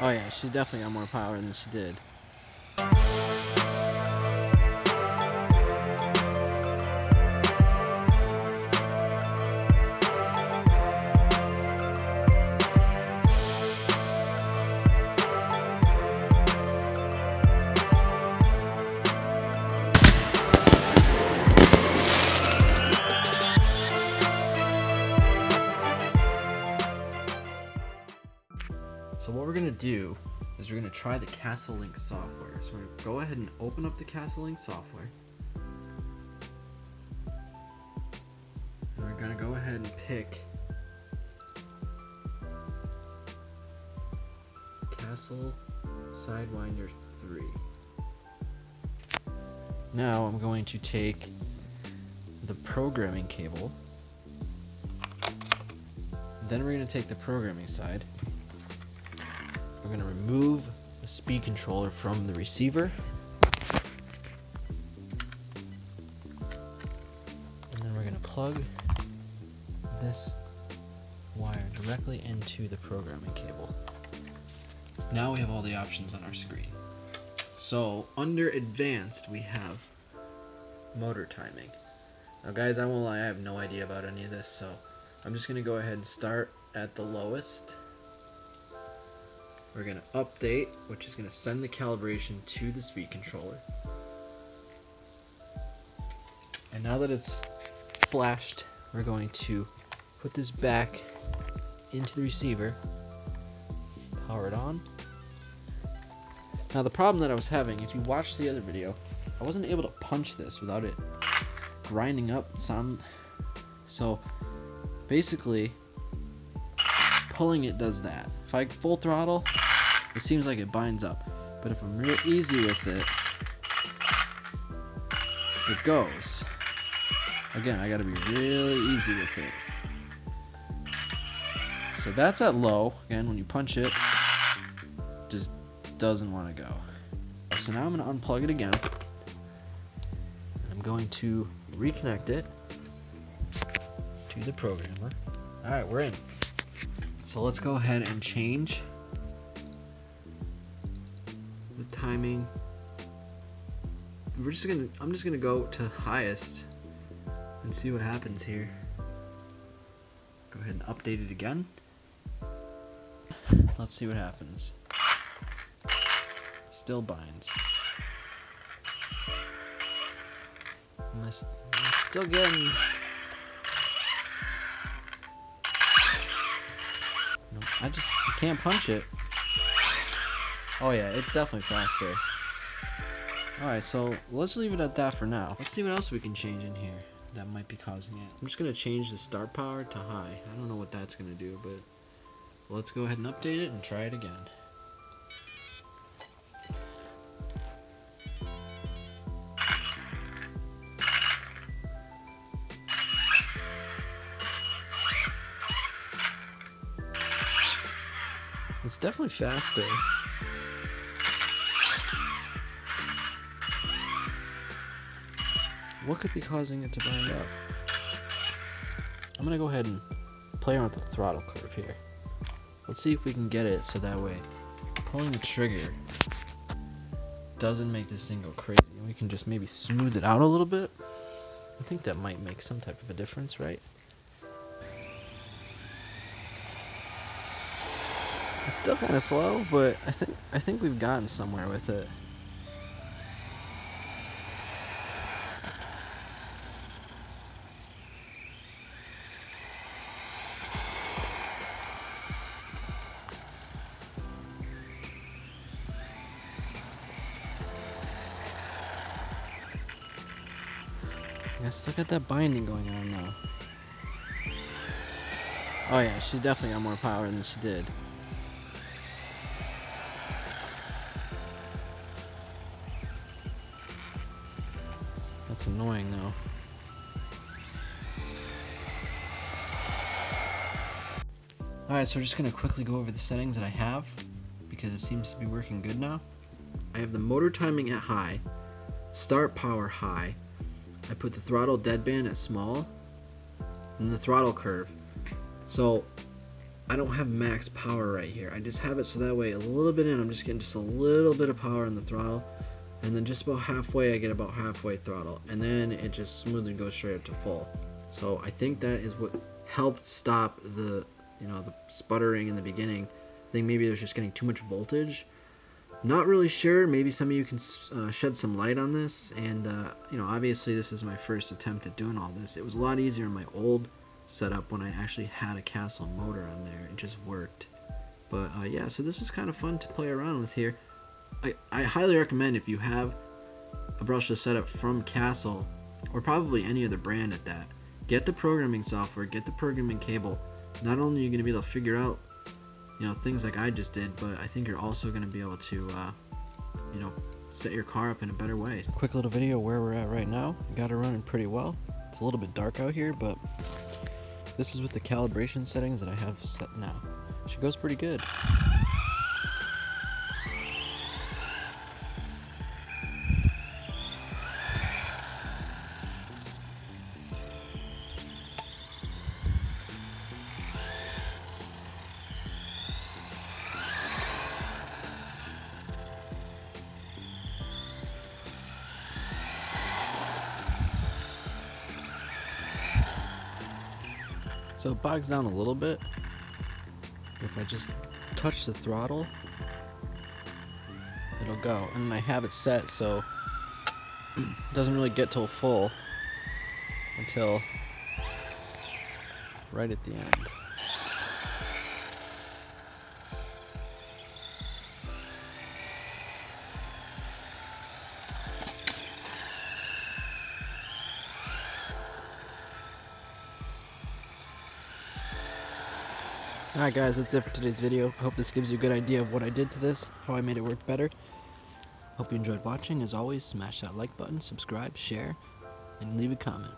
Oh yeah, she definitely got more power than she did. So what we're going to do is we're going to try the Castle Link software. So we're going to go ahead and open up the Castle Link software. And we're going to go ahead and pick Castle Sidewinder 3. Now I'm going to take the programming cable. Then we're going to take the programming side. We're going to remove the speed controller from the receiver, and then we're going to plug this wire directly into the programming cable. Now we have all the options on our screen. So under advanced we have motor timing. Now guys, I won't lie, I have no idea about any of this, so I'm just going to go ahead and start at the lowest. We're going to update, which is going to send the calibration to the speed controller. And now that it's flashed, we're going to put this back into the receiver, power it on. Now the problem that I was having, if you watched the other video, I wasn't able to punch this without it grinding up some. So basically, pulling it does that. If I full throttle, it seems like it binds up, but if I'm real easy with it, it goes. Again, I gotta be really easy with it. So that's at low. Again, when you punch it, it just doesn't want to go. So now I'm gonna unplug it again. And I'm going to reconnect it to the programmer. All right, we're in. So let's go ahead and change the timing. I'm just gonna go to highest and see what happens here. Go ahead and update it again. Let's see what happens. Still binds. I'm still getting. I just can't punch it. Oh yeah, it's definitely faster. Alright, so let's leave it at that for now. Let's see what else we can change in here that might be causing it. I'm just going to change the start power to high. I don't know what that's going to do, but let's go ahead and update it and try it again. It's definitely faster. What could be causing it to bind up? I'm gonna go ahead and play around with the throttle curve here. Let's see if we can get it so that way pulling the trigger doesn't make this thing go crazy. And we can just maybe smooth it out a little bit. I think that might make some type of a difference, right? It's still kind of slow, but I think we've gotten somewhere with it. I still got that binding going on though. Oh yeah, she definitely got more power than she did. That's annoying though. Alright, so we're just going to quickly go over the settings that I have because it seems to be working good now. I have the motor timing at high, start power high, I put the throttle deadband at small, and the throttle curve. So I don't have max power right here. I just have it so that way a little bit in, I'm just getting just a little bit of power in the throttle, and then just about halfway, I get about halfway throttle, and then it just smoothly goes straight up to full. So I think that is what helped stop the, you know, the sputtering in the beginning. I think maybe it was just getting too much voltage. Not really sure. Maybe some of you can shed some light on this. And you know, obviously this is my first attempt at doing all this. It was a lot easier in my old setup when I actually had a Castle motor on there. It just worked. But yeah, so this was kind of fun to play around with here. I highly recommend, if you have a brushless setup from Castle, or probably any other brand at that, get the programming software, get the programming cable. Not only are you going to be able to figure out, you know, things like I just did, but I think you're also going to be able to, you know, set your car up in a better way. Quick little video where we're at right now. Got her running pretty well. It's a little bit dark out here, but this is with the calibration settings that I have set now. She goes pretty good. So it bogs down a little bit. If I just touch the throttle, it'll go. And I have it set so it doesn't really get till full until right at the end. Alright guys, that's it for today's video. I hope this gives you a good idea of what I did to this, how I made it work better. Hope you enjoyed watching. As always, smash that like button, subscribe, share, and leave a comment.